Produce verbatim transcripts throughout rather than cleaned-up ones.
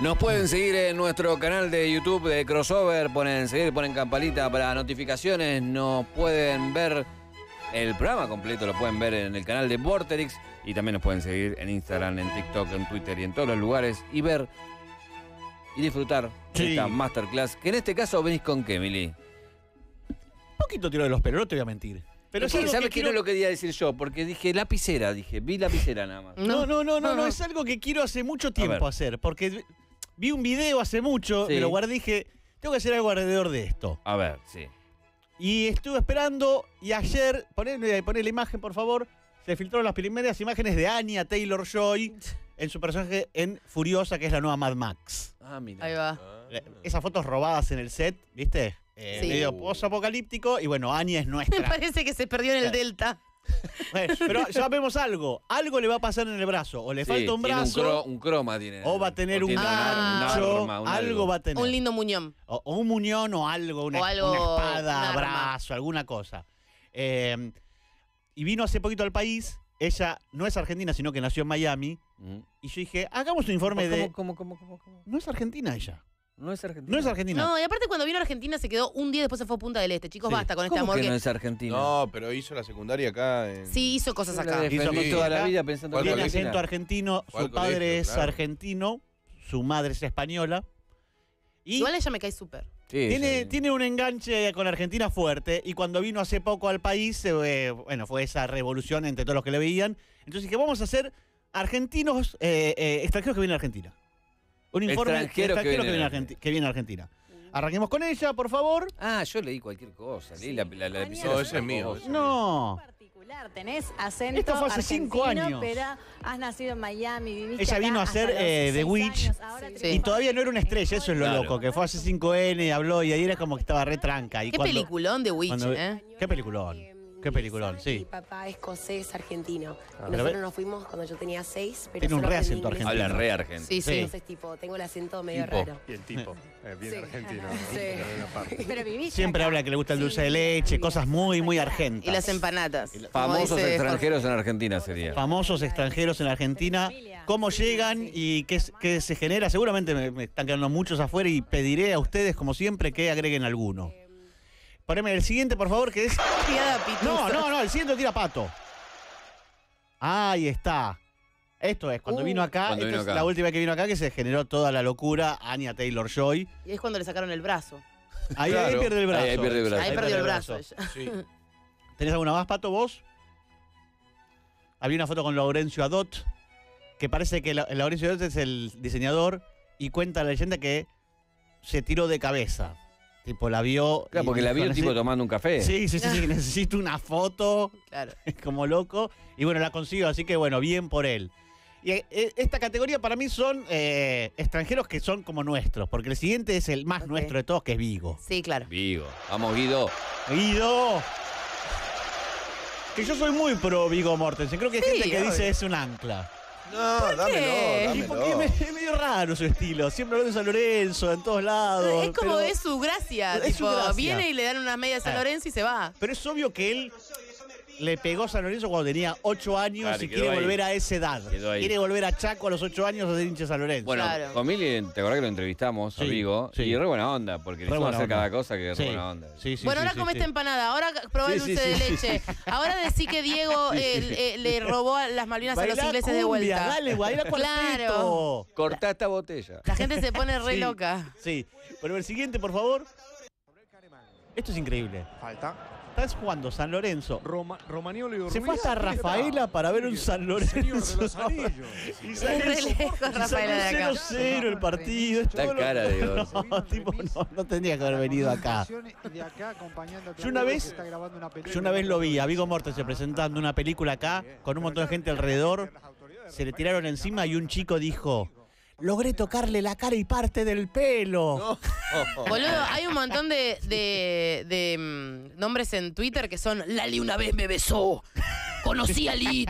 Nos pueden seguir en nuestro canal de YouTube de Crossover, ponen seguir, ponen campanita para notificaciones, nos pueden ver el programa completo, lo pueden ver en el canal de Vorterix y también nos pueden seguir en Instagram, en TikTok, en Twitter y en todos los lugares y ver y disfrutar sí. de esta masterclass, que en este caso venís con qué, Mili. Un poquito tiro de los pelos, no te voy a mentir. Pero sí, ¿sabes qué? No lo quería decir yo, porque dije lapicera, dije, vi lapicera nada más. No, no, no, no, no, no. Es algo que quiero hace mucho tiempo hacer, porque vi un video hace mucho, sí. me lo guardé y dije, tengo que hacer algo alrededor de esto. A ver, sí. Y estuve esperando, y ayer, poné, poné la imagen, por favor, se filtraron las primeras imágenes de Anya Taylor-Joy en su personaje en Furiosa, que es la nueva Mad Max. Ah, mira. Ahí va. Esas fotos robadas en el set, ¿viste? Eh, sí. Medio post-apocalíptico. Y bueno, Anya es nuestra. Me parece que se perdió en el delta. Bueno, pero ya vemos algo. Algo le va a pasar en el brazo. O le sí, falta un brazo. Un, cro un croma tiene. O va a tener un gancho. Algo, algo va a tener. Un lindo muñón. O, o un muñón o algo. Una, o algo, una espada, un brazo, alguna cosa. Eh, y vino hace poquito al país. Ella no es argentina, sino que nació en Miami. Mm. Y yo dije, hagamos un informe ¿Cómo, de. ¿Cómo, cómo, cómo, cómo? No es argentina ella. No es argentina. No es argentina. No, y aparte cuando vino a Argentina se quedó un día después se fue a Punta del Este. Chicos, sí. basta con este amor. Que no es argentina. No, pero hizo la secundaria acá. En... Sí, hizo cosas acá. Hizo sí. toda la vida pensando que tiene acento argentino, su padre colegio, es claro. argentino, su madre es española. Y igual ella me cae súper. Sí, tiene, sí. tiene un enganche con Argentina fuerte y cuando vino hace poco al país, eh, bueno, fue esa revolución entre todos los que le veían. Entonces dije, vamos a hacer argentinos, eh, eh, extranjeros que vienen a Argentina. Un informe extranjero, extranjero que, viene que, viene que viene a Argentina. Arranquemos con ella, por favor. Ah, yo leí cualquier cosa. Leí sí. la, la, la lapicera. No, ese es mío. No. Particular, tenés acento. Esto fue hace cinco años. Pero has nacido en Miami, viviste Ella acá vino a ser eh, The Witch. Sí. Sí. Y todavía no era una estrella, eso es lo claro. loco. Que fue hace cinco N, habló y ahí era como que estaba re tranca. Y qué cuando, peliculón The Witch, cuando, ¿eh? Qué peliculón. Qué peliculón, sí. Mi papá escocés argentino. Ah, Nosotros nos fuimos cuando yo tenía seis, pero tiene un re acento argentino. Habla re argentino. Sí, sí. sí. Entonces, tipo, tengo el acento medio tipo. raro. Y el tipo, eh, bien sí. argentino. Sí. Sí. Pero vivís Siempre acá. habla que le gusta el dulce sí, de leche, cosas muy, muy argentas. Y las empanadas. Y la... Famosos dice, extranjeros Jorge. en Argentina sería. Famosos extranjeros en Argentina. ¿Cómo llegan y qué, qué se genera? Seguramente me, me están quedando muchos afuera y pediré a ustedes, como siempre, que agreguen alguno. Poneme el siguiente, por favor, que es... No, no, no, el siguiente lo tira Pato. Ahí está. Esto es, cuando uh, vino acá, cuando vino es acá. la última que vino acá, que se generó toda la locura, Anya Taylor-Joy. Y es cuando le sacaron el brazo. Ahí, claro. ahí pierde el brazo. Ahí, ahí pierde el brazo. Ahí, ahí perdió el brazo. El brazo. Sí. ¿Tenés alguna más, Pato, vos? Había una foto con Laurencio Adot, que parece que la, Laurencio Adot es el diseñador, y cuenta la leyenda que se tiró de cabeza. Tipo, la vio... Claro, porque la vio el tipo tomando un café. Sí, sí, sí, sí, necesito una foto. Claro. Como loco. Y bueno, la consigo, así que bueno, bien por él. Y esta categoría para mí son eh, extranjeros que son como nuestros, porque el siguiente es el más okay. nuestro de todos, que es Viggo. Sí, claro. Viggo. Vamos, Guido. ¡Guido! Que yo soy muy pro Viggo Mortensen. Creo que hay sí, gente que obvio. dice es un ancla. No, ¿Por dámelo, dámelo. Y porque es medio raro su estilo. Siempre lo de San Lorenzo, en todos lados. Es como es su gracia. Es tipo, su gracia. Viene y le dan unas medias a San Lorenzo y se va. Pero es obvio que él le pegó a San Lorenzo cuando tenía ocho años claro, y quiere ahí. volver a esa edad. Quiere volver a Chaco a los ocho años a ser hincha San Lorenzo. Bueno, claro. con Mili, te acordás que lo entrevistamos, sí, amigo. Sí. Y re buena onda, porque le hicimos hacer onda. cada cosa que sí. re buena onda. Sí, sí, bueno, sí, ahora sí, comiste sí. empanada, ahora probá el sí, dulce sí, sí, de leche. Sí, sí. Ahora decí que Diego sí, sí, sí. Eh, le robó a las Malvinas bailá a los ingleses cumbia, de vuelta. Dale, bailá claro. Cortá esta botella. La gente se pone re sí, loca. Sí. Bueno, el siguiente, por favor. Esto es increíble. Falta. Estás jugando San Lorenzo. Roma, Romagnoli y Se fue hasta Rafaela para ver un San Lorenzo. Y salió cero el partido. Está cara de Dios. No, tipo, no, no tendría que haber venido acá. Yo una vez, yo una vez lo vi a Viggo Mortensen presentando una película acá con un montón de gente alrededor. Se le tiraron encima y un chico dijo... Logré tocarle la cara y parte del pelo. No. Oh. Boludo, hay un montón de, de, de um, nombres en Twitter que son Lali una vez me besó. Conocí a Lit.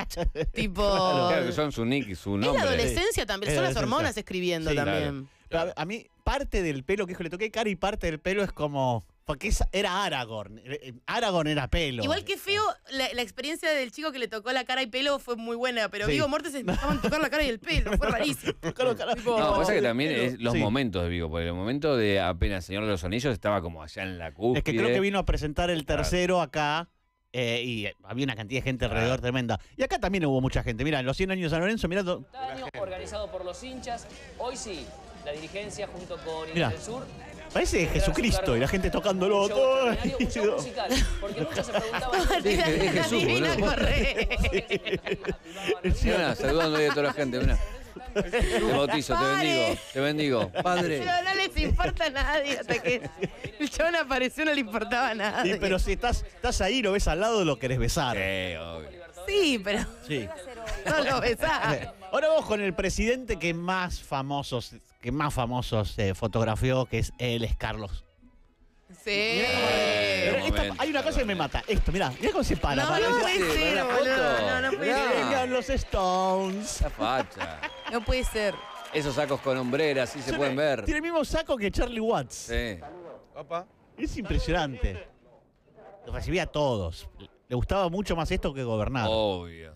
Tipo. Claro, claro que son su nick y su nombre. Es la adolescencia sí. también. Son las hormonas escribiendo sí, también. Claro. A, a mí, parte del pelo, que hijo, le toqué cara y parte del pelo es como. Porque esa era Aragorn. Aragorn era pelo. Igual que feo, la, la experiencia del chico que le tocó la cara y pelo fue muy buena, pero sí. Viggo Mortensen dejaban tocar la cara y el pelo, fue rarísimo. Tocaron cara. Tipo, no, pasa que también es los sí. momentos de Viggo, porque el momento de apenas Señor de los Anillos estaba como allá en la cúspide. Es que creo que vino a presentar el tercero acá. Eh, y había una cantidad de gente alrededor tremenda. Y acá también hubo mucha gente. Mirá, en los cien años de San Lorenzo, mirá... Año organizado por los hinchas. Hoy sí, la dirigencia junto con Mirá. el Sur... Parece Jesucristo y la gente tocándolo todo. Un show musical, porque nunca se preguntaban... Es Jesús, boludo. Saludando a toda la gente, mirá. Te bautizo, te bendigo, te bendigo, padre. Pero no les importa a nadie, hasta que el chabón apareció no le importaba a nadie. Sí, pero si estás, estás ahí, lo ves al lado, lo querés besar. Sí, obvio. Sí, pero sí. no lo besás. Ahora vamos con el presidente que más famosos, que más famosos eh, fotografió, que es él, es Carlos. Sí. Eh, esta, momento, hay una cosa que me mata. Esto, mirá, mirá cómo se para. No, para. no puede ser, boludo. No, no puede ser. Vengan los Stones. La facha. No puede ser. Esos sacos con hombreras, sí se Yo pueden le, ver. Tiene el mismo saco que Charlie Watts. Sí. Opa. Es impresionante. Lo recibía a todos. Le gustaba mucho más esto que gobernar. Obvio.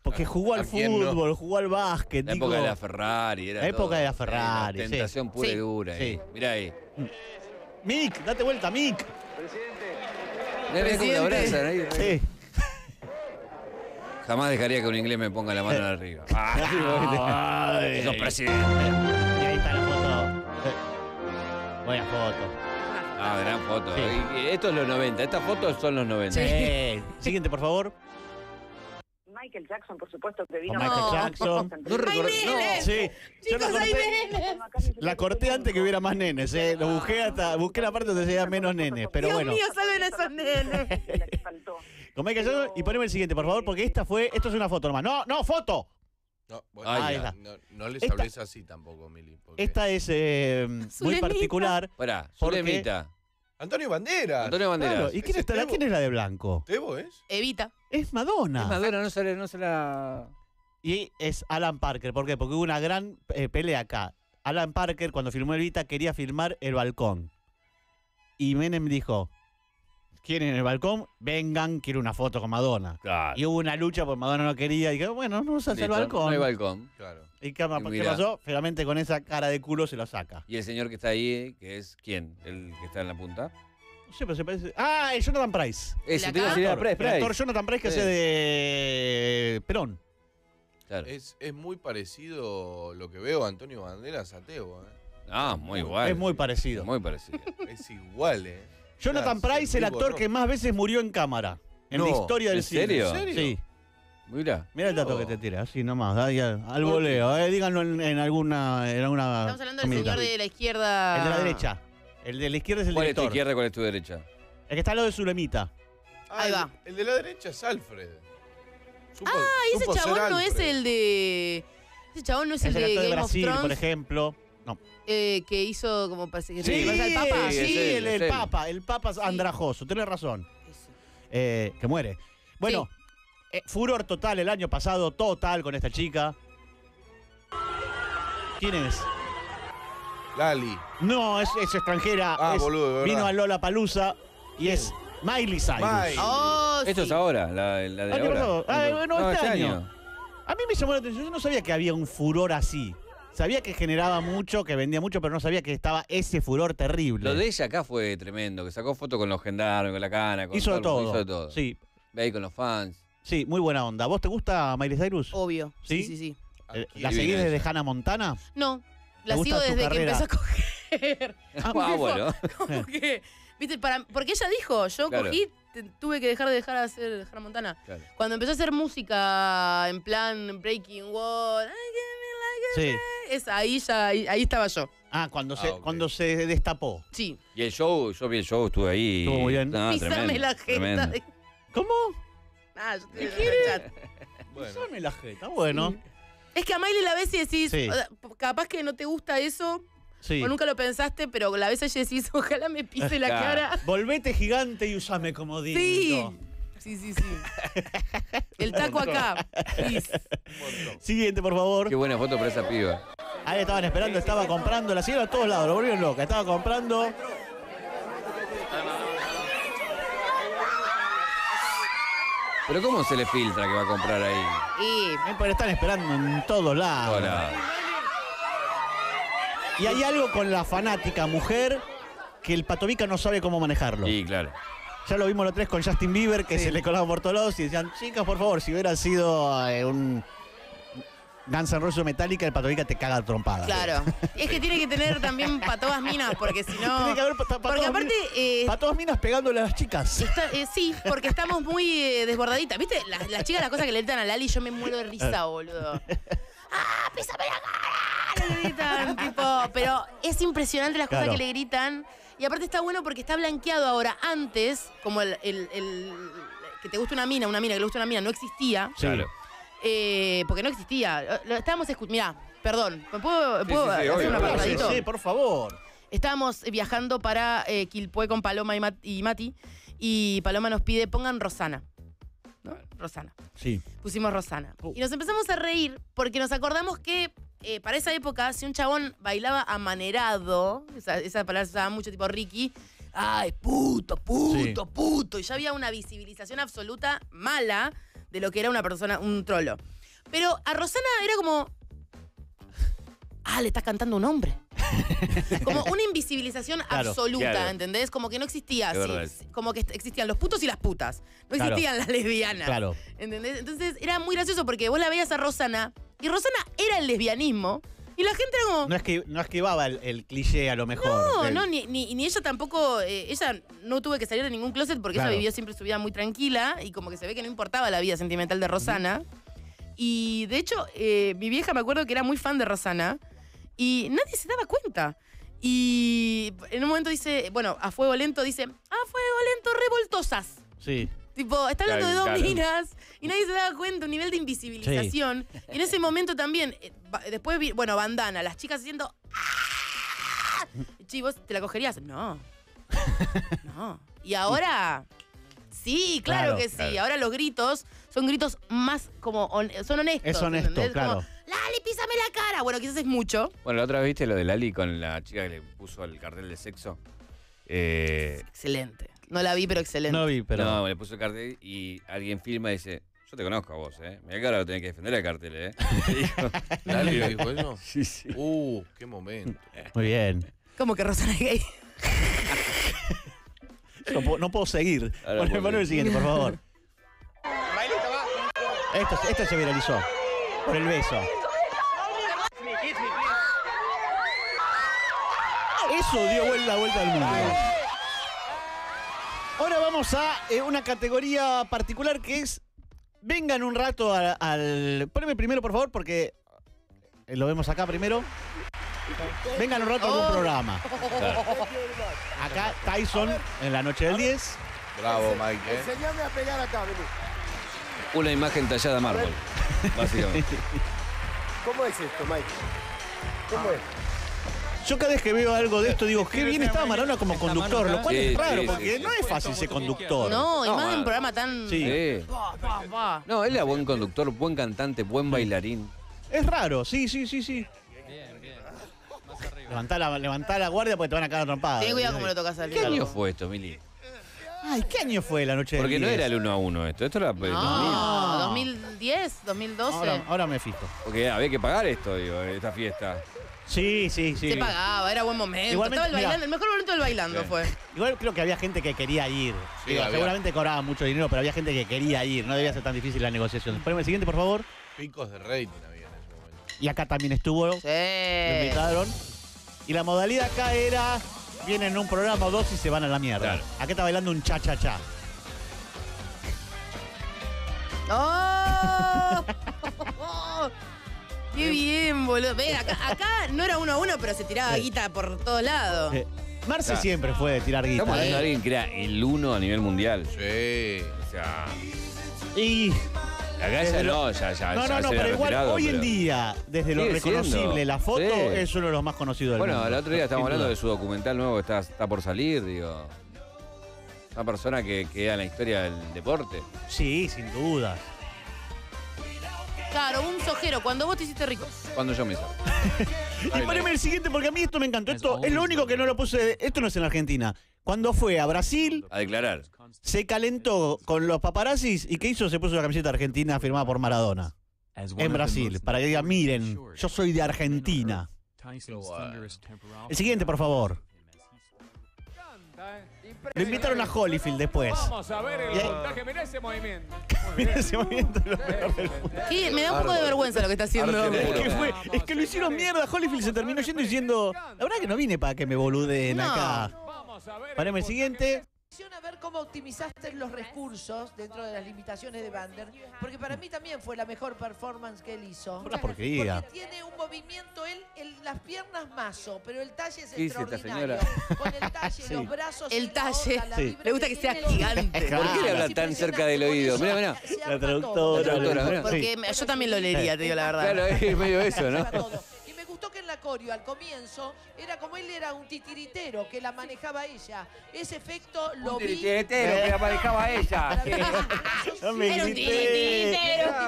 Porque jugó al fútbol, no? jugó al básquet. La digo, época de la Ferrari. Era la época todo. de la Ferrari. Era tentación sí. pura sí. y dura. Sí. Mirá ahí. Mick, date vuelta, Mick. Presidente. Le abrazan ahí. Sí. Jamás dejaría que un inglés me ponga la mano eh. arriba. Ah, ay, ¡Sos presidente! Y ahí está la foto. Buena foto. Ah, gran foto. Sí. Esto es los noventa. Estas fotos son los noventa. Sí. Eh. Siguiente, por favor. Michael Jackson, por supuesto, que vino. Michael Jackson. No, no, no. Sí. Chicos, la corté, la corté antes que hubiera más nenes, eh. Lo busqué hasta, busqué la parte donde se veía menos nenes, pero bueno. Dios mío, salven a esos nenes. La que faltó. Con Michael Jackson, y poneme el siguiente, por favor, porque esta fue, esto es una foto nomás. No, no, foto. No, bueno, ah, ya, no, no les esta, hables así tampoco, Mili. Porque... Esta es eh, muy particular. Pará, Zulemita. Antonio Banderas. Antonio Banderas. Claro. ¿Y quién, está la, quién es la de blanco? ¿Tebo es? Evita. Es Madonna. Es Madonna, no se, no se la... Y es Alan Parker. ¿Por qué? Porque hubo una gran eh, pelea acá. Alan Parker, cuando filmó Evita, quería filmar el balcón. Y Menem dijo, ¿quieren el balcón? Vengan, quiero una foto con Madonna. Claro. Y hubo una lucha porque Madonna no quería. Y dijo, bueno, no usas el balcón. No hay balcón. Claro. ¿Y qué, y qué pasó? Finalmente con esa cara de culo se lo saca. ¿Y el señor que está ahí, que es quién? ¿El que está en la punta? No sé, pero se parece... Ah, el Jonathan Pryce. Eso, te iba a decir, el Price, Price. El actor Jonathan Pryce que sí. hace de Perón. Claro. Es, es muy parecido lo que veo a Antonio Banderas a Tebo, ¿eh? Ah, muy igual. Es muy parecido. Es muy parecido. Es igual, ¿eh? Jonathan claro, Pryce, el actor no. que más veces murió en cámara. En no, la historia del ¿en cine. Serio? ¿En serio? Sí. Mira, mira el dato oh. que te tira, así nomás, ahí, al voleo, eh, díganlo en, en, alguna, en alguna... Estamos hablando del señor de la izquierda... El de la derecha. El de la izquierda es el ¿Cuál director. ¿Cuál es tu izquierda, cuál es tu derecha? El que está al lado de Zulemita. Ah, ahí va. El, el de la derecha es Alfred. Supo, ah, ese chabón no Alfred. es el de... Ese chabón no es, es el, el de Game de Brasil, of Thrones, por ejemplo. No. Eh, que hizo como parece que sí, se pasa el Papa. Sí, sí el, el, el Papa, el Papa sí. andrajoso, tenés razón. Eh, que muere. Bueno, sí. eh, furor total el año pasado, total con esta chica. ¿Quién es? Lali. No, es, es extranjera. Ah, es, boludo, vino a Lollapalooza y es Miley Cyrus. Miley. Oh, Esto sí. es ahora, la, la de ah, ahora. Ah, bueno, no, este año. año. A mí me llamó la atención, yo no sabía que había un furor así. Sabía que generaba mucho, que vendía mucho, pero no sabía que estaba ese furor terrible. Lo de ella acá fue tremendo, que sacó fotos con los gendarmes, con la cana, con hizo todo, todo. Hizo de todo. Sí. Ve ahí con los fans. Sí, muy buena onda. ¿Vos te gusta Miley Cyrus? Obvio. Sí, sí, sí. sí. ¿La seguís desde Hannah Montana? No, la sigo desde carrera? que empezó a coger. Ah, wow, bueno. ¿Cómo que? ¿Viste? Para, porque ella dijo, yo claro. cogí, tuve que dejar de dejar de hacer Hannah Montana. Claro. Cuando empezó a hacer música en plan Breaking Wall, sí. Es, ahí ya ahí, ahí estaba yo. Ah, cuando ah, se okay. cuando se destapó. Sí. Y el show, yo vi el show, estuve ahí. Estuvo bien. No, pisame la jeta. De... ¿Cómo? Ah, yo te dije. Bueno. Pisame la jeta, bueno. Sí. Es que a Miley la ves y decís, sí. capaz que no te gusta eso. Sí. O nunca lo pensaste, pero la ves y decís, ojalá me pise la cara. Volvete gigante y usame como digo. Sí. Sí, sí, sí. El taco acá. Siguiente, por favor. Qué buena foto para esa piba. Ahí estaban esperando, estaba comprando. La señora a todos lados, lo volvieron loca. Estaba comprando. ¿Pero cómo se le filtra que va a comprar ahí? Y pero están esperando en todos lados. Hola. Y hay algo con la fanática mujer que el Patovica no sabe cómo manejarlo. Sí, claro. Ya lo vimos los tres con Justin Bieber, que sí. se le colaba por todos lados y decían, chicas, por favor, si hubiera sido eh, un Guns N' Roses Metallica, el Patovica te caga trompada. Claro. Es que tiene que tener también patoas minas, porque si no... Tiene que haber patoas, porque aparte, eh, patoas minas pegándole a las chicas. Está, eh, sí, porque estamos muy eh, desbordaditas. ¿Viste? Las, las chicas, las cosas que le gritan a Lali, yo me muero de risa, boludo. ¡Ah, písame la cara! Le gritan, tipo... Pero es impresionante las cosas claro. que le gritan. Y aparte está bueno porque está blanqueado ahora. Antes, como el, el, el que te gusta una mina, una mina que le gusta una mina, no existía. Claro. Eh, porque no existía. Lo estábamos escuchando. Mirá, perdón. ¿Me puedo, ¿puedo sí, sí, sí, hacer un apartadito? Sí, sí, por favor. Estábamos viajando para eh, Quilpué con Paloma y, Mat y Mati. Y Paloma nos pide, pongan Rosana. ¿No? Rosana. Sí. Pusimos Rosana. Uh. Y nos empezamos a reír porque nos acordamos que eh, para esa época, si un chabón bailaba amanerado, esa, esa palabra se usaba mucho, tipo Ricky, ¡ay, puto, puto, sí. puto! Y ya había una visibilización absoluta mala de lo que era una persona, un trolo. Pero a Rosana era como... Ah, le estás cantando un hombre. Como una invisibilización claro, absoluta, claro. ¿entendés? Como que no existía así. Como que existían los putos y las putas. No existían claro. las lesbianas. Claro. ¿Entendés? Entonces era muy gracioso porque vos la veías a Rosana y Rosana era el lesbianismo y la gente era como... No, es que, no esquivaba el, el cliché a lo mejor. No, del... no, ni, ni, ni ella tampoco... Eh, ella no tuvo que salir de ningún closet porque claro. ella vivió siempre su vida muy tranquila y como que se ve que no importaba la vida sentimental de Rosana. Mm. Y de hecho, eh, mi vieja me acuerdo que era muy fan de Rosana. Y nadie se daba cuenta. Y en un momento dice, bueno, a fuego lento dice, a fuego lento, revoltosas. Sí. Tipo, está hablando claro, de dos claro. minas y nadie se daba cuenta, un nivel de invisibilización. Sí. Y en ese momento también, después, bueno, bandana, las chicas haciendo... ¡Ah! Chivos, ¿te la cogerías? No. No. Y ahora... Sí, claro, claro que sí. Claro. Ahora los gritos son gritos más como... On, son honestos. Es honesto, ¿entendés? Claro. Como, Lali, písame la cara. Bueno, quizás es mucho. Bueno, la otra vez viste lo de Lali con la chica que le puso el cartel de sexo. Eh, excelente. No la vi, pero excelente. No vi, pero... No, le puso el cartel y alguien filma y dice... Yo te conozco a vos, ¿eh? Mirá que ahora lo tenés que defender al cartel, ¿eh? ¿Lali lo dijo eso? Sí, sí. Uh, qué momento. Muy bien. ¿Cómo que Rosana es gay? No puedo, no puedo seguir. Ponme el siguiente, por favor. Esto, esto se viralizó. Por el beso. Eso dio la vuelta al mundo. Ahora vamos a eh, una categoría particular que es... Vengan un rato al... al poneme primero, por favor, porque... Eh, lo vemos acá primero. Vengan un rato a algún oh. programa. Claro. Acá Tyson en la noche del diez. Bravo, Mike. Enseñame a pegar acá, vení. Una imagen tallada a mármol, básicamente. ¿Cómo es esto, Mike? ¿Cómo es? Yo cada vez que veo algo de esto digo, qué bien estaba Maradona como conductor, lo cual sí, es raro, sí, porque sí, no es fácil ser conductor. No, y no, más en un programa tan... Sí. Sí. Bah, bah, bah. No, él era buen conductor, buen cantante, buen bailarín. Es raro, sí, sí, sí, sí. Bien, bien. Más arriba. Levantá la, levantá la guardia porque te van a caer trompada. Ten cuidado como lo tocas al... ¿Qué año algo? Fue esto, Mili? Ay, ¿qué año fue la noche porque del diez? Porque no era el uno a uno esto, esto era el no, dos mil. ¿dos mil diez? ¿dos mil doce? Ahora, ahora me fijo. Porque había que pagar esto, digo, esta fiesta. Sí, sí, sí. Se pagaba, era buen momento. Igualmente, el, bailando, el mejor momento del bailando sí. fue. Igual creo que había gente que quería ir. Sí, digo, seguramente cobraba mucho dinero, pero había gente que quería ir. No debía ser tan difícil la negociación. Poneme el siguiente, por favor. Picos de rating había. Y acá también estuvo. Sí. Lo invitaron. Y la modalidad acá era... Vienen a un programa o dos y se van a la mierda. Claro. Acá está bailando un cha-cha-cha. ¡Oh! ¡Oh! ¡Qué bien, boludo! Ven, acá, acá no era uno a uno, pero se tiraba sí. guita por todos lados. Eh, Marce claro. siempre fue de tirar guita. Estamos hablando de alguien que era el uno a nivel mundial. Sí. O sea... Y... Acá ya no, ya, ya, no, no, no, pero igual retirado, hoy pero... en día, desde lo reconocible, siendo? la foto sí. es uno de los más conocidos del bueno, mundo. Bueno, el otro día estábamos hablando de su documental nuevo que está, está por salir, digo. Una persona que queda en la historia del deporte. Sí, sin duda. Claro, un sojero. Cuando vos te hiciste rico. Cuando yo me hice. Y poneme el siguiente, porque a mí esto me encantó. Esto es lo único que no lo puse. Esto no es en Argentina. Cuando fue a Brasil a declarar, se calentó con los paparazzis. ¿Y qué hizo? Se puso la camiseta argentina firmada por Maradona en Brasil, para que diga, miren, yo soy de Argentina. El siguiente, por favor. Le invitaron a Holyfield después. Vamos a ver el montaje. Mirá ese movimiento. Mirá ese movimiento. Sí, me da un poco de vergüenza lo que está haciendo. Es que, fue, es que lo hicieron mierda. Holyfield se terminó yendo diciendo, la verdad que no vine para que me boluden acá. Paremos el siguiente. A ver cómo optimizaste los recursos dentro de las limitaciones de Vander, porque para mí también fue la mejor performance que él hizo. Una porquería. Porque tiene un movimiento, él, él las piernas mazo, pero el talle es extraordinario. Con el talle, sí. Los brazos, el talle. Onda, sí. Le gusta que, que sea gigante. ¿Por qué le habla tan cerca del oído? Mirá, mirá. La traductora. La traductora, porque sí. Yo también lo leería, te digo la verdad. Claro, es medio eso, ¿no? Acorio al comienzo, era como él era un titiritero que la manejaba ella. Ese efecto lo vi. Un titiritero que la manejaba ella. No me grité.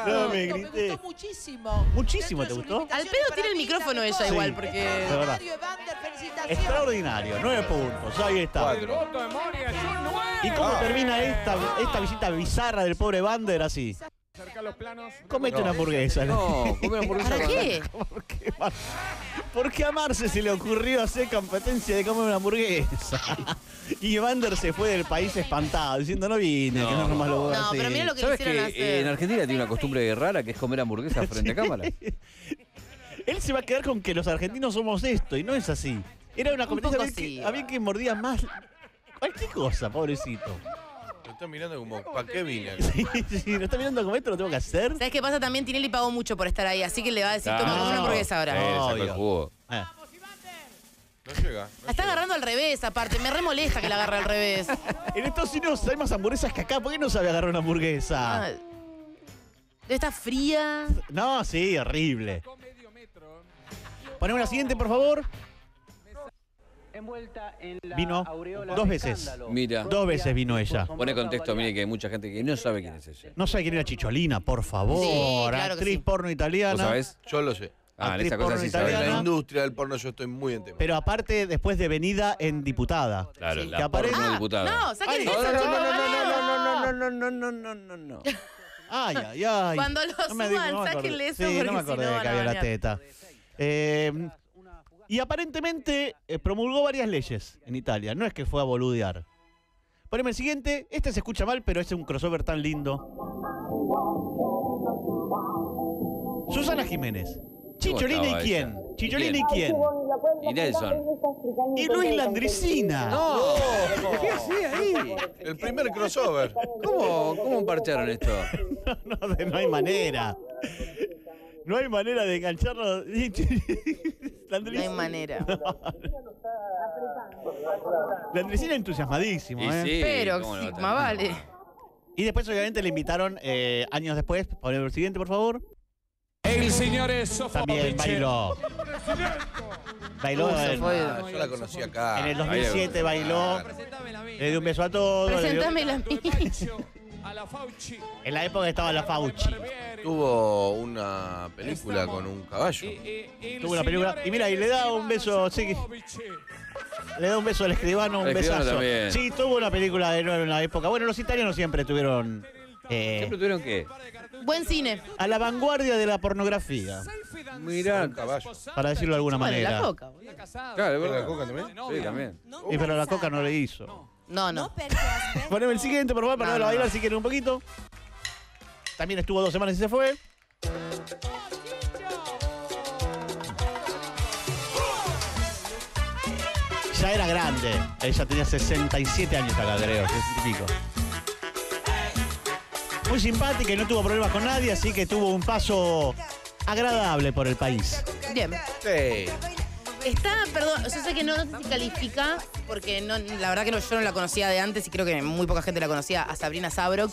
No me grité. Me gustó muchísimo. ¿Muchísimo te gustó? Al pedo tiene el micrófono ella igual, porque... Extraordinario, nueve puntos, ahí está. ¿Y cómo termina esta, esta visita bizarra del pobre Vander así? Comete no. una hamburguesa. No, come una hamburguesa. ¿Para qué? ¿Por qué, ¿Por qué a Marce se le ocurrió hacer competencia de comer una hamburguesa? Y Vander se fue del país espantado, diciendo no vine, no, que no nomás lo voy a hacer. No, pero mira lo que ¿Sabes que hacer? En Argentina tiene una costumbre rara que es comer hamburguesas frente a cámara. Él se va a quedar con que los argentinos somos esto, y no es así. Era una competencia un que, a ver quién mordía más. Cualquier cosa, pobrecito. Lo está mirando como, ¿para qué vine? Sí, sí, lo está mirando como esto, lo tengo que hacer. ¿Sabes qué pasa? También Tinelli pagó mucho por estar ahí, así que le va a decir, toma no, una hamburguesa ahora. Eh, el jugo. Eh. No llega. No la está llega. Agarrando al revés, aparte. Me remolesta que la agarre al revés. En Estados Unidos hay más hamburguesas que acá. ¿Por qué no sabe agarrar una hamburguesa? Ah, ¿está fría? No, sí, horrible. Ponemos la siguiente, por favor. Envuelta en la vino dos veces. Mira. Dos veces vino ella. Pone contexto, mire que hay mucha gente que no sabe quién es ella. No sabe quién era Chicholina, por favor. Sí, claro. Actriz sí. porno italiana. ¿Vos sabés? Yo lo sé. Ah, actriz esa cosa sí sabés. En la industria del porno yo estoy muy en tema. Pero aparte, después de venida en diputada. Claro, sí. La que apare... porno ah, diputada. No, saquen eso, no, no, chicos. No, no, no, no, no, no, no, no, no. Ay, ay, ay. Cuando lo no suban, digo, no sáquenle eso. Sí, no me acordé de que había la teta. Eh... Y aparentemente eh, promulgó varias leyes en Italia. No es que fue a boludear. Poneme el siguiente. Este se escucha mal, pero es un crossover tan lindo. Susana Jiménez. Chicholina y quién. Esa. Chicholina y quién. Y Nelson. Y Luis Landricina. No. ¿Qué hacía ahí? El primer crossover. ¿Cómo, cómo emparcharon esto? No, no, no hay manera. No hay manera de engancharlo. No hay manera. No. La Andresina entusiasmadísima, ¿eh? Sí, pero, sí, más vale. Y después, obviamente, le invitaron eh, años después. Poner el siguiente, por favor. El señor es también bailó. Bailó. El, ah, yo la conocí acá. En el dos mil siete bailó. Le dio un beso a todos. Presentámela a mí. A la Fauci. En la época estaba la Fauci. Tuvo una película Estamos. con un caballo. Y, y, Tuvo una película. Y mira, y le da un beso. Sí, le da un beso al escribano, un besazo. También. Sí, tuvo una película de nuevo en la época. Bueno, los italianos siempre tuvieron. Eh, ¿Siempre tuvieron qué? Buen cine. A la vanguardia de la pornografía. Mirá, caballo. Para decirlo de alguna manera. La coca, claro, ¿verdad? ¿La coca también? Sí, también. Y pero la coca no le hizo. No. No, no. Poneme el siguiente, por favor, para no, no, bailar no. Si quieren un poquito. También estuvo dos semanas y se fue. Ya era grande. Ella tenía sesenta y siete años acá, creo, sesenta y pico. Muy simpática y no tuvo problemas con nadie, así que tuvo un paso agradable por el país. Bien. Sí. Está, perdón, yo sé que no se califica, porque no, la verdad que no, yo no la conocía de antes y creo que muy poca gente la conocía, a Sabrina Sabrok.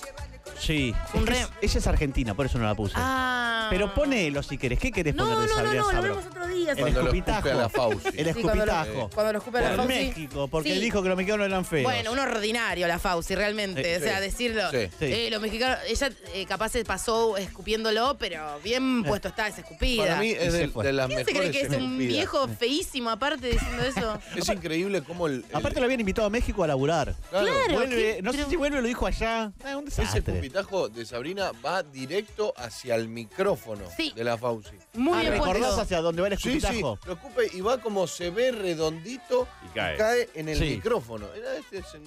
Sí, es re... ella es argentina, por eso no la puse. Ah. Pero ponelo si querés, ¿qué querés no, poner de no, Sabrina no, no, Sabrok? Lo vemos otro día. sí, el escupitajo. La Fauci. El escupitajo. Sí, cuando lo escupe a la Fauci. Por México, porque sí. dijo que los mexicanos eran feos. Bueno, un ordinario la Fauci, realmente. Eh, o sea, sí. decirlo. Sí. Eh, los mexicanos, ella eh, capaz se pasó escupiéndolo, pero bien eh. puesto está esa escupida. Para mí es de, de las mejores. ¿Quién se cree que es escupida? Un viejo feísimo, aparte, diciendo eso? Es increíble cómo el, el... Aparte lo habían invitado a México a laburar. Claro. claro vuelve, no pero... sé si vuelve lo dijo allá. Ah, un desastre. Ese escupitajo de Sabrina va directo hacia el micrófono sí. de la Fauci. Muy ah, bien ¿Recordás puesto. Hacia dónde va el escupitajo? Sí, sí. Lo escupe y va como se ve redondito y cae, y cae en el sí. micrófono. Era este es en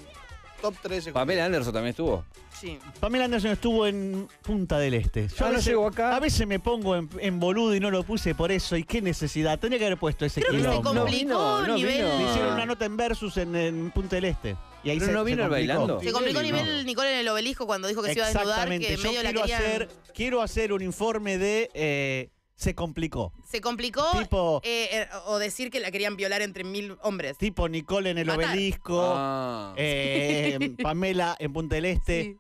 top tres. Pamela Anderson también estuvo. Sí. Pamela Anderson estuvo en Punta del Este. Yo ah, a, veces, no acá. a veces me pongo en, en boludo y no lo puse por eso. ¿Y qué necesidad? Tenía que haber puesto ese Creo quilombo. Que se complicó no, no, no nivel. Vino. Le hicieron una nota en Versus en, en Punta del Este. Y ahí Pero se, no vino se bailando. Se complicó nivel no. Nicole en el obelisco cuando dijo que se iba a desnudar. Que medio la querían... hacer, quiero hacer un informe de... Eh, Se complicó. Se complicó tipo, eh, eh, o decir que la querían violar entre mil hombres. Tipo Nicole en el Matar. obelisco, ah. eh, sí. Pamela en Punta del Este. Sí.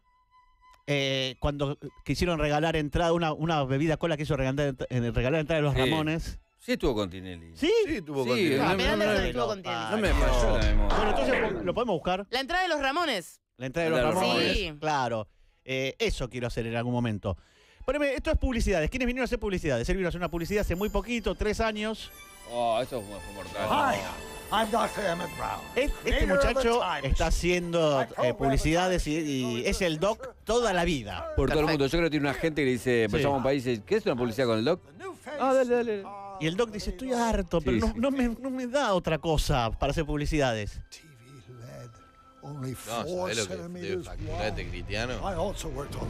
Eh, cuando quisieron regalar entrada, una, una bebida cola que hizo regalar, regalar entrada de los sí. Ramones. Sí estuvo con Tinelli. Sí, sí estuvo sí, con Tinelli. No, no, no, no, estuvo con Tinelli. No me falló la memoria. Bueno, entonces lo podemos buscar. La entrada de los Ramones. La entrada de los Ramones. Sí. Claro. Eh, eso quiero hacer en algún momento. Poneme, esto es publicidades. ¿Quiénes vinieron a hacer publicidades? Él vino a hacer una publicidad hace muy poquito, tres años. Oh, esto fue mortal. Hi, I'm Doctor Emmett Brown. Este muchacho está haciendo eh, publicidades y, y es el doc toda la vida. Por Perfecto. todo el mundo. Yo creo que tiene una gente que dice, empezamos sí. un país y dice, ¿qué es una publicidad con el doc? Ah, dale, dale. Y el doc dice, estoy harto, pero sí, no, sí. No, me, no me da otra cosa para hacer publicidades. No, ¿sabés lo que de factura este Cristiano?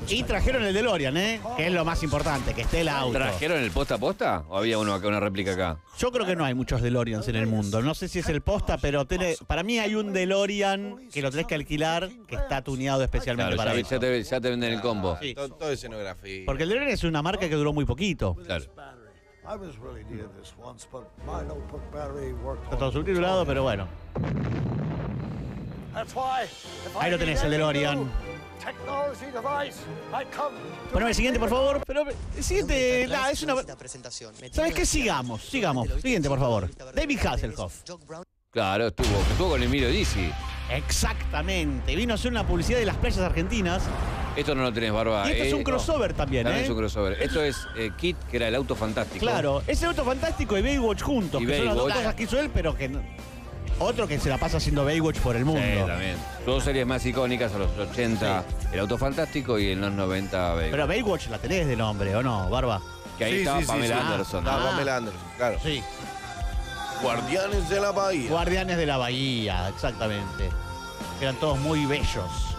Y trajeron el DeLorean, ¿eh? Que es lo más importante, que esté el auto. ¿Trajeron el posta a posta? ¿O había uno acá, una réplica acá? Yo creo que no hay muchos DeLoreans en el mundo. No sé si es el posta, pero tenés, para mí hay un DeLorean que lo tenés que alquilar, que está tuneado especialmente claro, para ya, ya, te, ya te venden el combo. Sí. Todo, todo escenografía. Porque el DeLorean es una marca que duró muy poquito. Claro. Está todo subtitulado, pero bueno. Ahí lo tenés, el DeLorean. Poneme el siguiente, por favor. Pero el siguiente, la, es una... ¿Sabes qué? Sigamos, sigamos. Siguiente, por favor. David Hasselhoff. Claro, estuvo, estuvo con Emilio Dizzy. Exactamente. Vino a hacer una publicidad de las playas argentinas. Esto no lo tenés, Barba. Y esto eh, es un crossover no, también, también, ¿eh? es un crossover. Esto es eh, Kit, que era el Auto Fantástico. Claro, es el Auto Fantástico y Baywatch juntos. Y que Baywatch. Son las dos cosas que hizo él, pero que... No... Otro que se la pasa haciendo Baywatch por el mundo. Sí, también. Dos series más icónicas a los ochenta, sí. El Auto Fantástico, y en los noventa, Baywatch. Pero Baywatch la tenés de nombre, ¿o no, Barba? Que ahí sí, estaba sí, Pamela sí, Anderson. Ah, ¿no? Pamela Anderson, claro. Sí. Guardianes de la Bahía. Guardianes de la Bahía, exactamente. Eran todos muy bellos.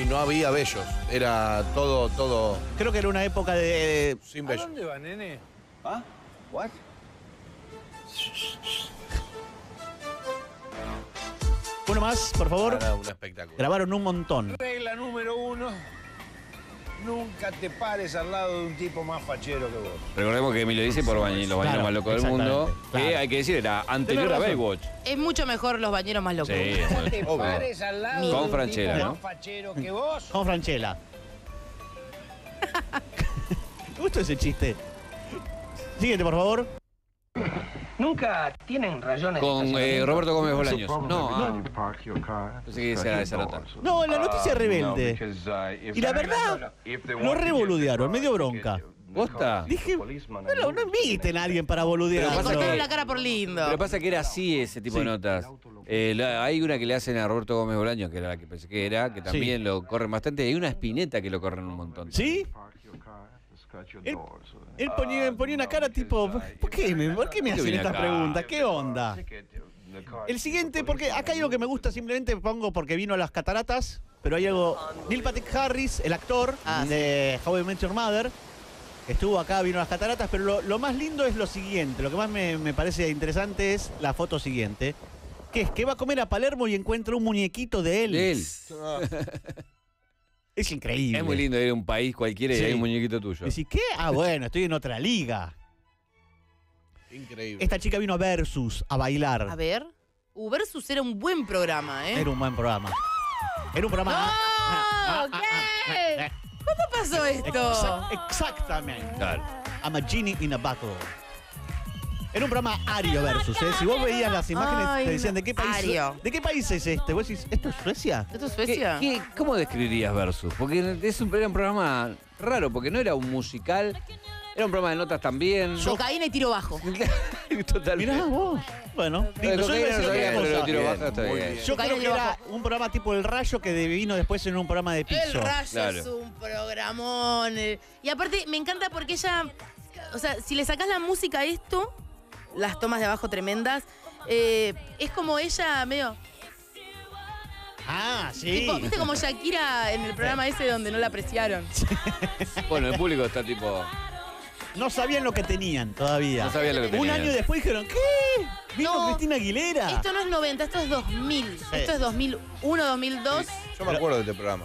Y no había bellos. Era todo, todo... Creo que era una época de... Sin bellos. ¿A dónde va, nene? ¿Ah? ¿What? Uno más, por favor. Para un espectáculo. Grabaron un montón. Regla número uno. Nunca te pares al lado de un tipo más fachero que vos. Recordemos que Emilio dice por bañeros los bañeros claro, más locos del mundo. Claro. Que hay que decir, era anterior a Baywatch. Es mucho mejor los bañeros más locos. Sí, nunca te pares al lado de un Franchella, tipo ¿no? más fachero que vos. Con Franchella. ¿Te gustó ese chiste? Siguiente, por favor. Nunca tienen rayones. Con eh, Roberto Gómez Bolaños. No, ah. Pensé que esa era esa nota. No, la noticia rebelde. Y la verdad, lo revoludearon, medio bronca. ¿Posta? Dije, no, no inviten a alguien para boludear. Le cortaron la cara por lindo. Lo que pasa es que era así ese tipo sí. de notas. Eh, la, hay una que le hacen a Roberto Gómez Bolaños, que era la que pensé que era, que también sí. lo corren bastante. Hay una Espineta que lo corren un montón. ¿Sí? Él, él ponía, ponía una cara tipo, ¿por qué me, por qué me hacen estas preguntas? ¿Qué onda? El siguiente, porque acá hay algo que me gusta, simplemente pongo porque vino a las cataratas, pero hay algo... Neil Patrick Harris, el actor ah, de sí. How I Met Your Mother, estuvo acá, vino a las cataratas, pero lo, lo más lindo es lo siguiente, lo que más me, me parece interesante es la foto siguiente, que es que va a comer a Palermo y encuentra un muñequito de Elvis. De él. Es increíble. Es muy lindo ir a un país cualquiera y sí. hay un muñequito tuyo. Decís, ¿qué? Ah, bueno, estoy en otra liga. Increíble. Esta chica vino a Versus a bailar. A ver. Uh, Versus era un buen programa, ¿eh? Era un buen programa. ¡Oh! Era un programa... ¡No! Ah, ah, ¿Qué? Ah, ah, ah. ¿Cómo pasó esto? Exact- exactamente. Claro. I'm a genie in a bottle. Era un programa ario versus, ¿eh? Si vos veías las imágenes, ay, te decían, ¿de qué país, ario. ¿de qué país es este? Vos decís, ¿esto es Suecia? ¿Esto es Suecia? ¿Qué, qué, ¿Cómo describirías Versus? Porque es un, era un programa raro, porque no era un musical, era un programa de notas también. Cocaína y tiro bajo. Totalmente. Mirá vos. Bueno, yo no creo que era un programa tipo El Rayo que devino después en un programa de piso. El Rayo claro. es un programón. Y aparte, me encanta porque ella... O sea, si le sacás la música a esto... Las tomas de abajo tremendas. Eh, es como ella medio... Ah, sí. Tipo, ¿viste como Shakira en el programa ese donde no la apreciaron? Bueno, el público está tipo... No sabían lo que tenían todavía. No sabían lo que tenían. Un año después dijeron, ¿qué? ¿Vino no, Cristina Aguilera? Esto no es noventa, esto es dos mil. Sí. Esto es dos mil uno, dos mil dos. Sí, yo me acuerdo de este programa.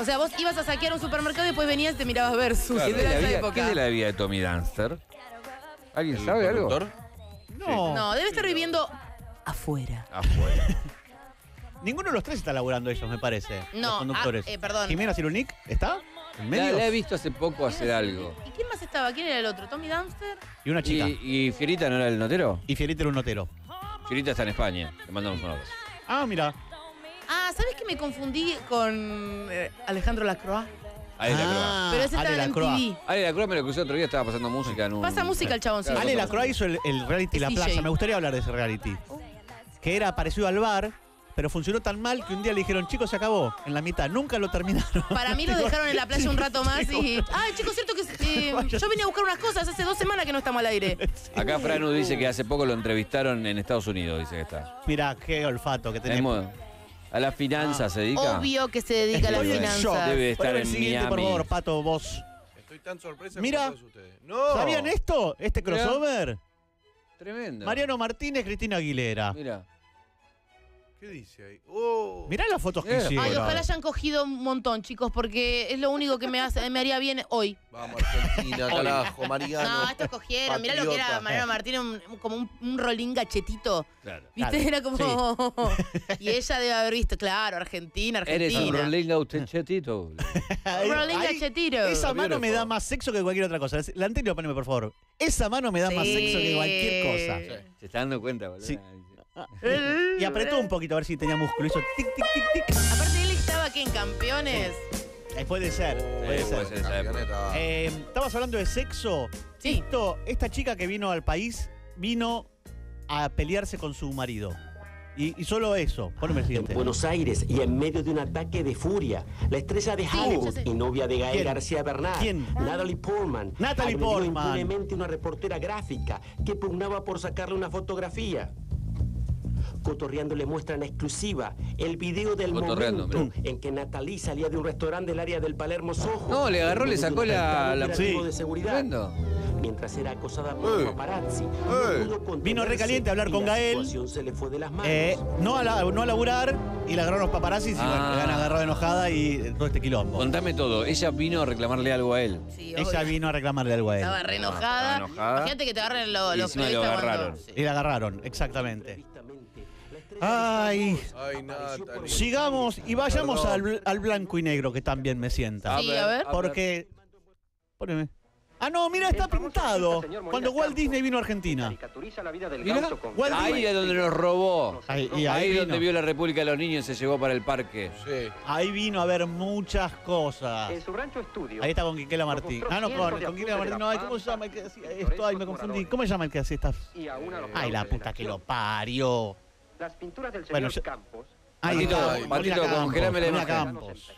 O sea, vos ibas a saquear un supermercado y después venías y te mirabas Versus. Claro, ¿qué, de vida, ¿Qué de la vida de Tommy Dancer? ¿Alguien sabe algo? No. No, debe estar viviendo afuera. Afuera. Ninguno de los tres está laburando ellos, me parece. No, los conductores. Ah, eh, perdón. Jimena Cirunic, ¿está? ¿En medio? La he visto hace poco hacer algo. ¿Y quién más estaba? ¿Quién era el otro? ¿Tommy Dumpster? Y una chica. ¿Y, y Fierita no era el notero? Y Fierita era un notero. Fierita está en España. Le mandamos un abrazo. Ah, mira. Ah, ¿sabes que me confundí con eh, Alejandro Lacroix? Ale Lacroix. Ah, pero ese estaba en M T V. Ale Lacroix me lo crucé otro día, estaba pasando música en un... Pasa música el chabón. Ale Lacroix hizo el, el reality La Plaza. Me gustaría hablar de ese reality. Oh. Que era parecido al bar... Pero funcionó tan mal que un día le dijeron, chicos, se acabó. En la mitad, nunca lo terminaron. Para mí lo dejaron en la playa un rato más y... Ay, chicos, cierto que eh, yo vine a buscar unas cosas. Hace dos semanas que no estamos al aire. Acá Franus dice que hace poco lo entrevistaron en Estados Unidos, dice que está. Mirá, qué olfato que tenemos. A las finanzas ah. se dedica. Obvio que se dedica a las finanzas. Debe estar en Miami. Por favor, Pato, vos. Estoy tan sorpresa Mira, con todos ustedes. No. ¿Sabían esto? Este crossover. Mirá. Tremendo. Mariano Martínez, Cristina Aguilera. Mira. ¿Qué dice ahí? Oh. Mirá las fotos yeah. que hicieron. Ay, ojalá hayan cogido un montón, chicos, porque es lo único que me, hace, me haría bien hoy. Vamos, Argentina, carajo, Mariano. No, estos cogieron. Patriota. Mirá lo que era Mariano Martínez, un, como un, un rolín gachetito. Claro. ¿Viste? Claro. Era como... Sí. Y ella debe haber visto, claro, Argentina, Argentina. Eres un rolín gachetito. Rolín gachetito. Esa mano me da más sexo que cualquier otra cosa. La anterior, poneme, por favor. Esa mano me da sí. más sexo que cualquier cosa. Sí. Se está dando cuenta, boludo. Sí. Y apretó un poquito a ver si tenía músculo. Hizo tic, tic, tic, tic. Aparte, él estaba aquí en Campeones. Eh, puede ser, puede sí, ser. Puede ser eh, estabas hablando de sexo. Sí. Esto, esta chica que vino al país vino a pelearse con su marido. Y, y solo eso. Ponme el siguiente. En Buenos Aires y en medio de un ataque de furia, la estrella de Hollywood sí, y novia de Gael ¿Quién? García Bernal, ¿Quién? Natalie Portman, Natalie Portman, impunemente una reportera gráfica que pugnaba por sacarle una fotografía. Cotorreando le muestran exclusiva el video del momento mira. en que Natalie salía de un restaurante del área del Palermo Soho. No, le agarró, le sacó la, la sí. de seguridad. Tremendo. Mientras era acosada por paparazzi. No Vino recaliente a hablar con Gael. Se le fue de las manos. Eh, no, a la, no a laburar y la agarraron los paparazzi ah. y la han agarrado enojada y todo este quilombo. Contame todo. Ella vino a reclamarle algo a él. Sí, Ella vino a reclamarle algo a él. Estaba re enojada. Ah, estaba enojada. Imagínate que te agarren los lo periodistas. Lo agarraron. Sí. Y la agarraron, exactamente. Ay, Ay Natalie. Sigamos y vayamos al, al blanco y negro que también me sienta. Sí, a ver. Porque... Poneme. Ah, no, mira, está pintado. Cuando Walt Disney vino a Argentina. Mira, ahí es donde nos robó. Ahí, y ahí, ahí donde vio la República de los Niños se llevó para el parque. Sí. Ahí vino a ver muchas cosas. En su rancho estudio. Ahí está con Quiquela Martín. Ah, no, con, con Quiquela Martín. No, ay, ¿cómo se llama el que hacía esto? Ay, me confundí. ¿Cómo se llama el que hacía estas? Ay, la puta que lo parió. Las pinturas del señor bueno, yo... Campos. Ahí está. Martito, congélame la Campos.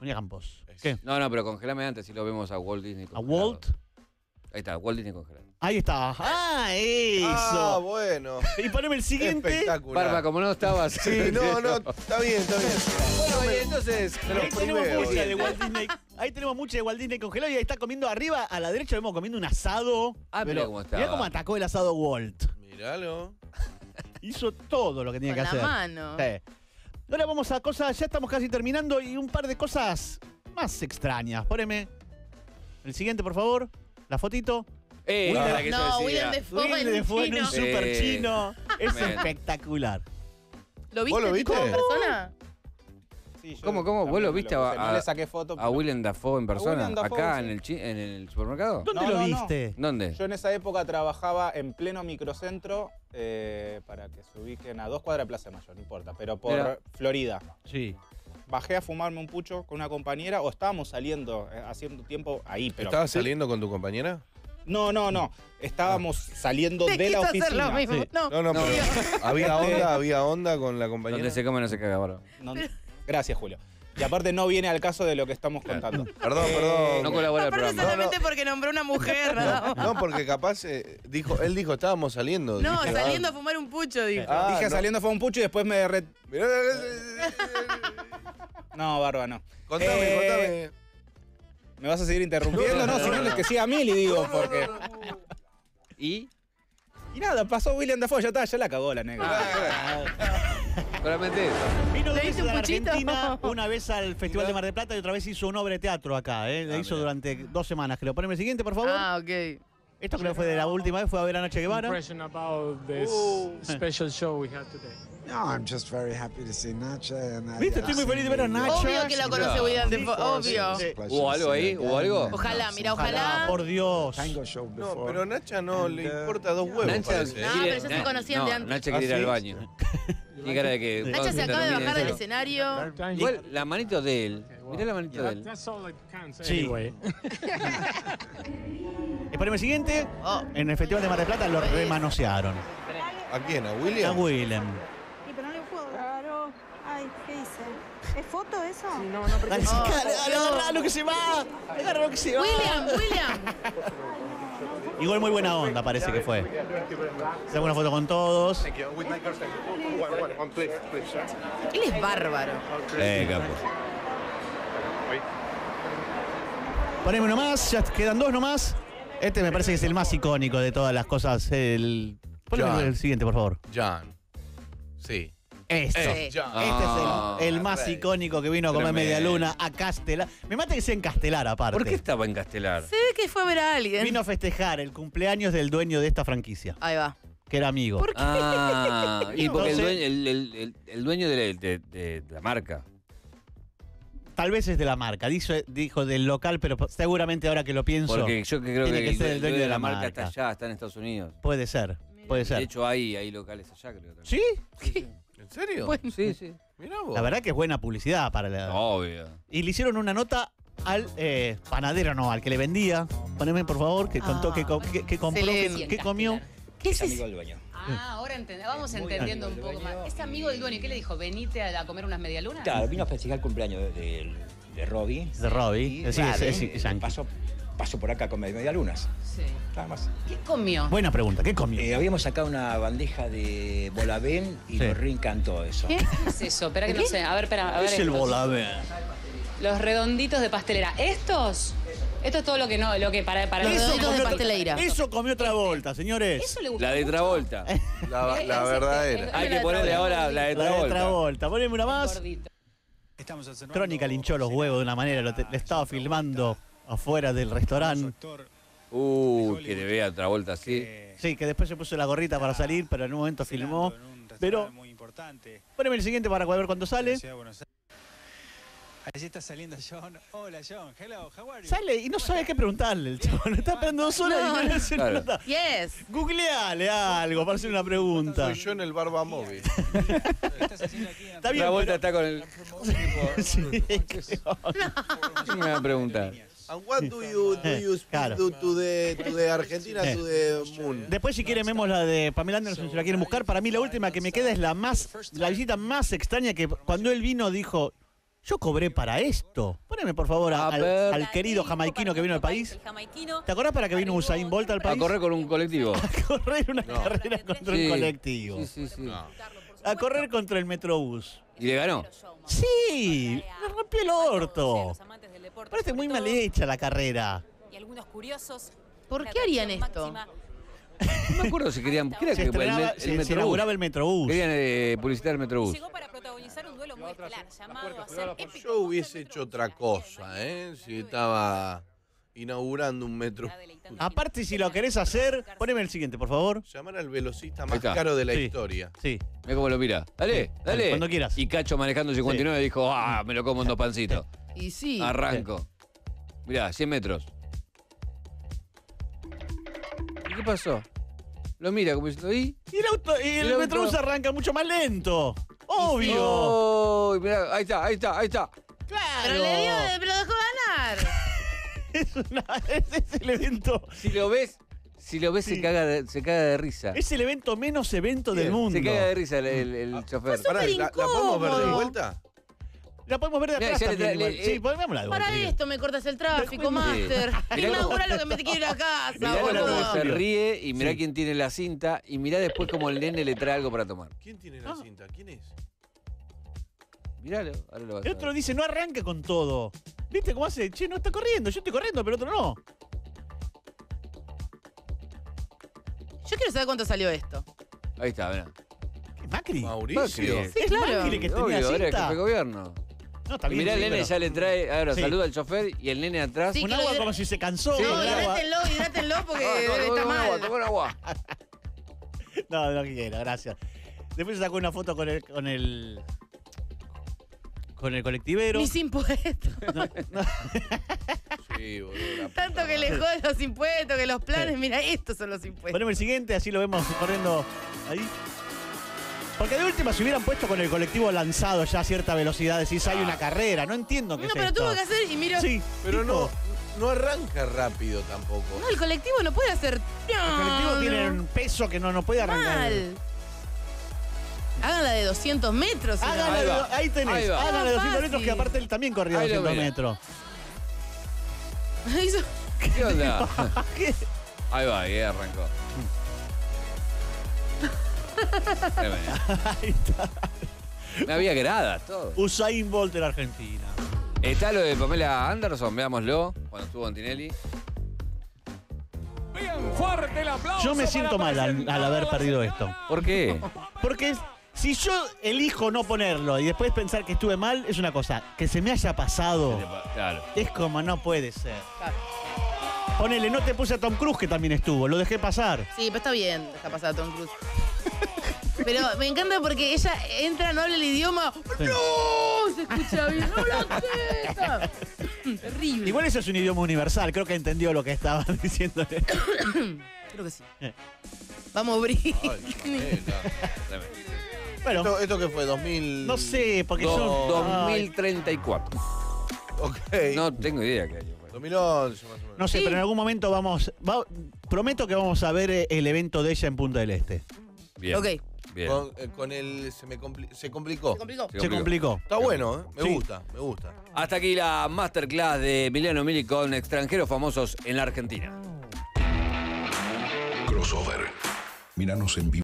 Monia Campos. ¿Qué? No, no, pero congélame antes si lo vemos a Walt Disney. ¿A Walt? Ahí está, Walt Disney congelado. Ahí está. ¡Ah, eso! Ah, bueno. Y poneme el siguiente. Espectacular. Barba, como no estabas. Sí, no, no, está bien, está bien. Bueno, oye, entonces, ahí tenemos mucha de Walt Disney. Ahí tenemos mucha de Walt Disney congelado y ahí está comiendo arriba, a la derecha vemos comiendo un asado. Ah, pero mirá cómo está. Mirá cómo atacó el asado Walt. Míralo. Hizo todo lo que tenía Con que hacer. Con la mano. Sí. Ahora vamos a cosas, ya estamos casi terminando, y un par de cosas más extrañas. Póneme el siguiente, por favor. La fotito. Eh, Willem, la que no, Willem Dafoe Willem Dafoe en un super eh. chino. Es espectacular. ¿Lo viste? ¿Vos lo viste? ¿Cómo persona? Sí, ¿Cómo, cómo? ¿Vos lo viste lo a, no le saqué foto, a Willem Dafoe en persona? Dafoe, ¿Acá sí. en, el chi en el supermercado? ¿Dónde no, lo no, viste? No. ¿Dónde? Yo en esa época trabajaba en pleno microcentro, eh, para que se ubiquen a dos cuadras de Plaza Mayor, no importa, pero por Era... Florida. Sí. Bajé a fumarme un pucho con una compañera, o estábamos saliendo eh, haciendo tiempo ahí. Pero, ¿Estabas ¿sí? saliendo con tu compañera? No, no, no. Estábamos saliendo Te de la oficina. Hacer lo mismo. Sí. No, no, no, no, pero había onda, había onda con la compañera. Donde se come no se caga, bro. No, gracias, Julio. Y aparte no viene al caso de lo que estamos contando. Perdón, eh, perdón. No colabora el programa. Solamente no, no. porque nombró una mujer. No, no porque capaz eh, dijo, él dijo, estábamos saliendo. No, dije, saliendo ah, a fumar un pucho, dijo. Ah, dije no. saliendo a fumar un pucho y después me... Re... No, barba, no. Contame, eh, contame. ¿Me vas a seguir interrumpiendo? No, no, no, no, no, no. sino que siga a Mili, digo, porque... ¿Y? Y nada, pasó Willem Dafoe, ya está, ya la cagó la negra. Ah, Solamente eso. Vino dos veces a Argentina, una vez al Festival de Mar del Plata y otra vez hizo una obra de teatro acá, ¿eh? La ah, hizo mira. durante dos semanas, creo. Poneme el siguiente, por favor. Ah, ok. Esto creo que fue de la última vez, fue a ver a Nacha Guevara. Impression about this oh. special show we had today. No, I'm just very happy to see Nacha. And ¿Viste? Estoy muy feliz de ver a Nacha. Obvio que la conoce Willem Dafoe, obvio. Sí. ¿Hubo algo ahí? ¿Hubo algo? Ojalá, mira, ojalá. Por Dios. No, pero a Nacha no le importa dos huevos. Nacha, no, pero ya se conocían de antes. Nacha quiere ir al baño. Tiene cara de que... Nacha se acaba de bajar del escenario. Igual, la manito de él. Mirá la manito de él. Sí. Esperemos el siguiente. Oh. En el Festival de Mar del Plata lo remanosearon. ¿A quién? ¿A Willem? A Willem. Sí, pero no le puedo grabar. Ay, ¿qué hice? ¿Es foto eso? Sí, no, no, porque... Oh, agarra lo que se va. Agarra lo que se va. Willem, Willem. Igual muy buena onda parece que fue. Se hago una foto con todos. Él es bárbaro. Eh, capo. Poneme uno más. Ya quedan dos nomás. Este me parece que es el más icónico de todas las cosas. El... Ponle el siguiente, por favor. John. Sí. Esto. Hey, John. Este oh, es el, el más rey. icónico que vino a comer Tremendo. media luna a Castelar. Me mata que sea en Castelar, aparte. ¿Por qué estaba en Castelar? Sí, que fue a ver a alguien. Vino a festejar el cumpleaños del dueño de esta franquicia. Ahí va. Que era amigo. ¿Por qué? Ah, y porque el dueño, el, el, el, el dueño de, de, de la marca. Tal vez es de la marca, dijo, dijo del local, pero seguramente ahora que lo pienso... Porque yo creo que, que el, el dueño de, de la marca, marca está allá, está en Estados Unidos. Puede ser, puede ser. De hecho hay, hay locales allá, creo. También. ¿Sí? ¿Sí? ¿En serio? Bueno, sí, sí. Mirá vos. La verdad que es buena publicidad para la... Obvio. Y le hicieron una nota al eh, panadero, no, al que le vendía. Poneme, por favor, que contó, ah, que, co que, que compró, que, que comió. ¿Qué es amigo del dueño? Ah, ahora entende, vamos entendiendo un poco más. Es amigo del dueño. ¿Qué le dijo? ¿Venite a, a comer unas medialunas? Claro, vino a festejar el cumpleaños de, de, de Robbie. De Robbie. Sí, sí, sí, sí. Pasó, pasó por acá a comer medialunas. Sí. Nada más. ¿Qué comió? Buena pregunta, ¿qué comió? Eh, habíamos sacado una bandeja de bolabén y sí. nos reencantó eso. ¿Qué es eso? Espera que ¿Qué? no sé. A ver, espera. A ver, es el bolabén. Los redonditos de pastelera. ¿Estos? Esto es todo lo que no, lo que para, para eso los comió, de pasteleira. Eso comió Travolta, señores. Eso le gusta. La de Travolta. la la verdadera. Hay que ponerle ahora la de Travolta. La de Travolta. Poneme una más. Crónica linchó los huevos de una manera. Lo te, le estaba filmando afuera del restaurante. Uh, que le vea Travolta así. Sí, que después se puso la gorrita para salir, pero en un momento filmó. Pero, poneme el siguiente para ver cuándo sale. Allí está saliendo John. Hola, John. Hello, how are you? Sale y no sabe qué preguntarle el chavo. Está esperando dos horas no, y no le hace claro. nada. Yes. Googleale algo para hacer una pregunta. Soy yo en el barba móvil. Está bien, la vuelta está con el... Sí. No. Me van a preguntar. And what do you, do you speak claro. to, the, to the Argentina, to the moon? Después, si quieren, vemos la de Pamela Anderson, si la quieren buscar. Para mí, la última que me queda es la más, la visita más extraña que cuando él vino dijo... Yo cobré para esto. Poneme, por favor, a, al, al querido jamaiquino que vino al país. ¿Te acordás para que vino Usain Bolt al país? A correr con un colectivo. A correr una no. carrera contra sí. un colectivo. Sí, sí, sí. No. A correr contra el Metrobús. ¿Y le ganó? Sí, le rompió el orto. Parece muy mal hecha la carrera. Y algunos curiosos. ¿Por qué harían esto? No me acuerdo si querían... Creo que el, el se, Metrobús. Se inauguraba el Metrobús. Querían eh, publicitar el Metrobús. Llegó para protagonizar un duelo muy estelar, llamado a ser épico. Yo hubiese hecho otra cosa, ¿eh? Si estaba inaugurando un metro. Aparte, si lo querés hacer, poneme el siguiente, por favor. Llamar al velocista más caro de la sí. historia. Sí. Mira cómo lo mira. Dale, sí. dale. Cuando quieras. Y Cacho manejando cincuenta y nueve sí. dijo, ah, me lo como en dos pancitos. Y sí. Arranco. Sí. Mirá, cien metros. ¿Y qué pasó? Lo mira como diciendo, ¿y? Y el auto, y el, el metrobús auto... arranca mucho más lento. Obvio. Oh, mirá, ahí está, ahí está, ahí está. Claro. Pero le dio, pero dejó ganar. Es, una, es, es el evento. Si lo ves, si lo ves sí. se, caga de, se caga de risa. Es el evento menos evento sí. del mundo. Se caga de risa el, el, el ah, chofer. Pará, ¿la, ¿la podemos ver de vuelta? La podemos ver de atrás. Mirá, también, le, le, sí, eh, pongámosla de vuelta. Para esto me cortas el tráfico, máster. Inaugura lo que me te quiero ir a casa. Mirá cómo se ríe y mirá sí. quién tiene la cinta. Y mirá después como el nene le trae algo para tomar. ¿Quién tiene la ah. cinta? ¿Quién es? Miralo, ahora lo vas a ver. El otro dice, no arranca con todo. ¿Viste cómo hace? Che, no está corriendo, yo estoy corriendo, pero el otro no. Yo quiero saber cuánto salió esto. Ahí está, mirá. ¿Qué, Macri? Mauricio. Macri. Sí, es claro. Macri que tenía obvio, ahora es jefe de gobierno. No, está bien, mirá, sí, el nene pero... ya le trae, ahora sí. saluda al chofer y el nene atrás. Sí, un agua hidr... como si se cansó. Sí, no, hidrátenlo, hidrátenlo porque no, no, está mal. Agua, tomar agua. No, no quiero, gracias. Después se sacó una foto con el... Con el... Con el colectivero. Mis impuestos. No, no. Sí, boludo. Tanto que le jodan los impuestos, que los planes. Sí. Mira, estos son los impuestos. Ponemos el siguiente, así lo vemos corriendo ahí. Porque de última, si hubieran puesto con el colectivo lanzado ya a cierta velocidad, decís, hay una carrera. No entiendo qué no, es pero esto. Tuvo que hacer y miró. Sí, pero tipo, no, no arranca rápido tampoco. No, el colectivo no puede hacer. No. El colectivo tiene un peso que no, no puede arrancar. Mal. Háganla de doscientos metros. Si háganla ahí, de, ahí tenés. Ahí háganla de doscientos metros, que aparte él también corrió doscientos metros. ¿Qué, ¿Qué onda? ¿Qué? Ahí va, ahí arrancó. Ahí está. No había gradas, todo. Usain Bolt de la Argentina. Está lo de Pamela Anderson, veámoslo, cuando estuvo en Tinelli. Bien fuerte el aplauso. Yo me siento mal al, al haber perdido esto. ¿Por qué? Porque si yo elijo no ponerlo y después pensar que estuve mal, es una cosa. Que se me haya pasado, claro. Es como no puede ser. Claro. Ponele, no te puse a Tom Cruise, que también estuvo. Lo dejé pasar. Sí, pero está bien, está pasada Tom Cruise. Pero me encanta porque ella entra, no habla el idioma. Sí. ¡No! Se escucha bien. ¡Holandesa! Terrible. Igual eso es un idioma universal. Creo que entendió lo que estaba diciéndole. Creo que sí. Eh. Vamos, Bri. Bueno, ¿Esto, ¿Esto qué fue? ¿dos mil? No sé, porque Do, son... dos mil treinta y cuatro. Ok. No tengo idea qué año fue. dos mil once, más o menos. No sé, sí. pero en algún momento vamos... Va, prometo que vamos a ver el evento de ella en Punta del Este. Bien. Ok. Bien. Con, eh, con el... Se, me compli se complicó. Se complicó. Se complicó. Está bueno, ¿eh? Me sí. gusta, me gusta. Hasta aquí la masterclass de Emiliano Mili con extranjeros famosos en la Argentina. Crossover. Míranos en vivo.